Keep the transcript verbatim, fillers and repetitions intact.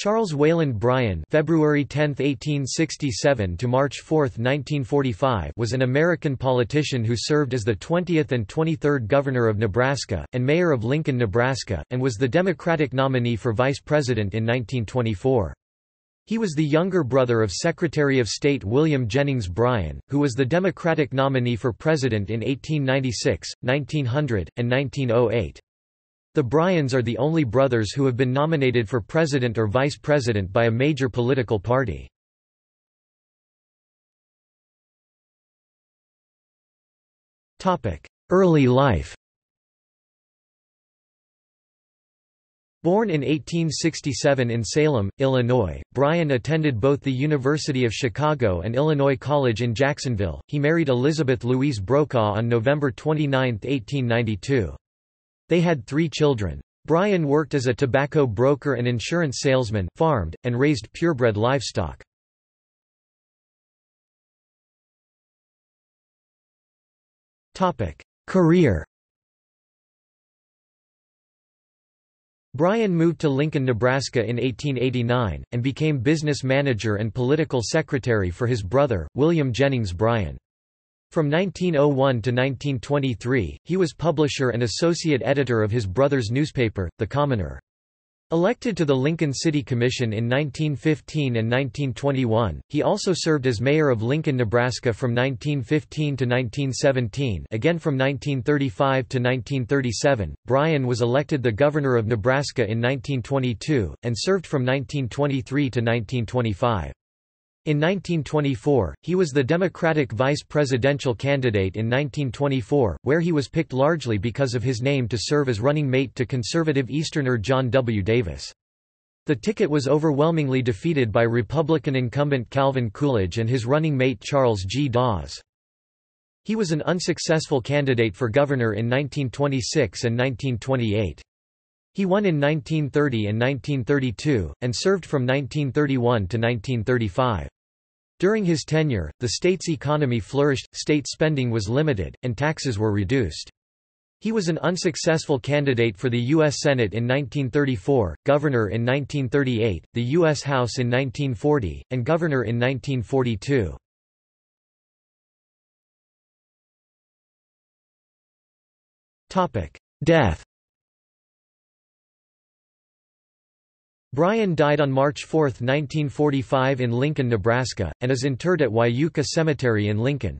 Charles Wayland Bryan (February tenth, eighteen sixty-seven to March fourth, nineteen forty-five) was an American politician who served as the twentieth and twenty-third Governor of Nebraska, and Mayor of Lincoln, Nebraska, and was the Democratic nominee for Vice President in nineteen twenty-four. He was the younger brother of Secretary of State William Jennings Bryan, who was the Democratic nominee for President in eighteen ninety-six, nineteen hundred, and nineteen oh eight. The Bryans are the only brothers who have been nominated for president or vice president by a major political party. Early life. Born in eighteen sixty-seven in Salem, Illinois, Bryan attended both the University of Chicago and Illinois College in Jacksonville. He married Elizabeth Louise Brokaw on November twenty-ninth, eighteen ninety-two. They had three children. Bryan worked as a tobacco broker and insurance salesman, farmed, and raised purebred livestock. Career. Bryan moved to Lincoln, Nebraska in eighteen eighty-nine, and became business manager and political secretary for his brother, William Jennings Bryan. From nineteen oh one to nineteen twenty-three, he was publisher and associate editor of his brother's newspaper, The Commoner. Elected to the Lincoln City Commission in nineteen fifteen and nineteen twenty-one, he also served as mayor of Lincoln, Nebraska from nineteen fifteen to nineteen seventeen. Again from nineteen thirty-five to nineteen thirty-seven, Bryan was elected the governor of Nebraska in nineteen twenty-two, and served from nineteen twenty-three to nineteen twenty-five. In nineteen twenty-four, he was the Democratic vice presidential candidate in nineteen twenty-four, where he was picked largely because of his name to serve as running mate to conservative Easterner John W. Davis. The ticket was overwhelmingly defeated by Republican incumbent Calvin Coolidge and his running mate Charles G. Dawes. He was an unsuccessful candidate for governor in nineteen twenty-six and nineteen twenty-eight. He won in nineteen thirty and nineteen thirty-two, and served from nineteen thirty-one to nineteen thirty-five. During his tenure, the state's economy flourished, state spending was limited, and taxes were reduced. He was an unsuccessful candidate for the U S Senate in nineteen thirty-four, governor in nineteen thirty-eight, the U S House in nineteen forty, and governor in nineteen forty-two. Death. Bryan died on March fourth, nineteen forty-five in Lincoln, Nebraska, and is interred at Wyuka Cemetery in Lincoln.